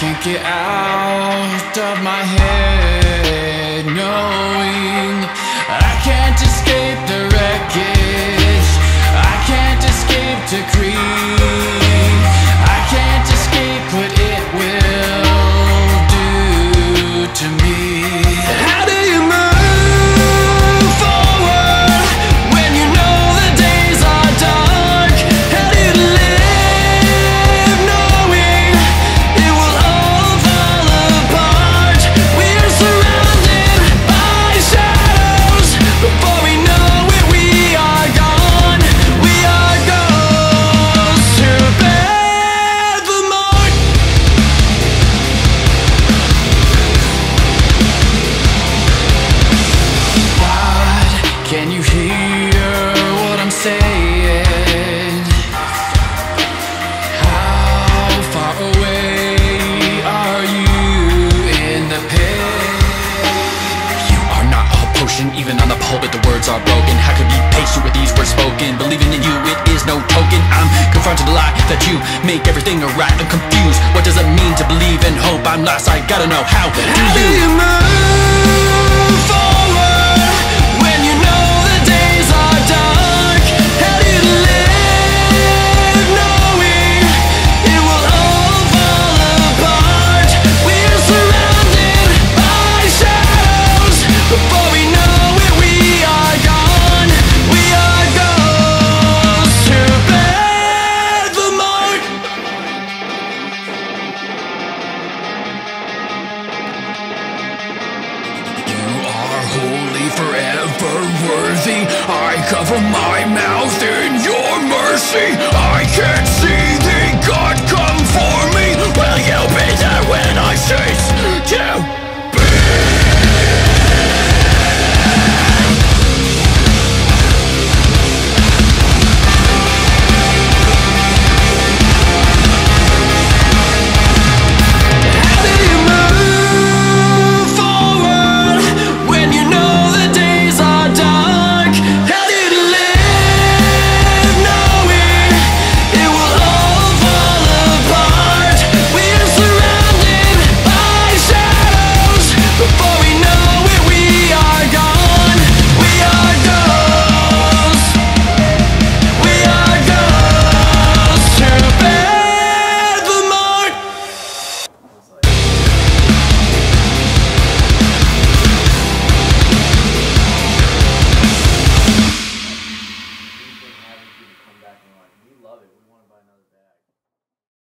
can't get out of my head, knowing I can't escape the wreckage. I can't escape decree. I can't escape what it will do to me. How do you move forward when you know the days are dark? How do you live knowing it will all fall apart? We are surrounded by shadows. Before we know it, we are gone. We are ghosts who bear the mark. God, can you hear what I'm saying? How far away are you in the pit? You are not a potion, even on the pulpit the words are broken. How could be patient with these words spoken? Believing in you, it is no token. I'm confronted a lie that you make everything alright. I'm confused, what does it mean to believe and hope? I'm lost, I gotta know how. How do you move forward when you know the days are dark? How do you live knowing it will all fall apart? We are surrounded by shadows. Before we know it, we are gone. We are ghosts who bear the mark. You are holy, forever worthy. I cover my mouth in your mercy. I can't see thee, God, come for me.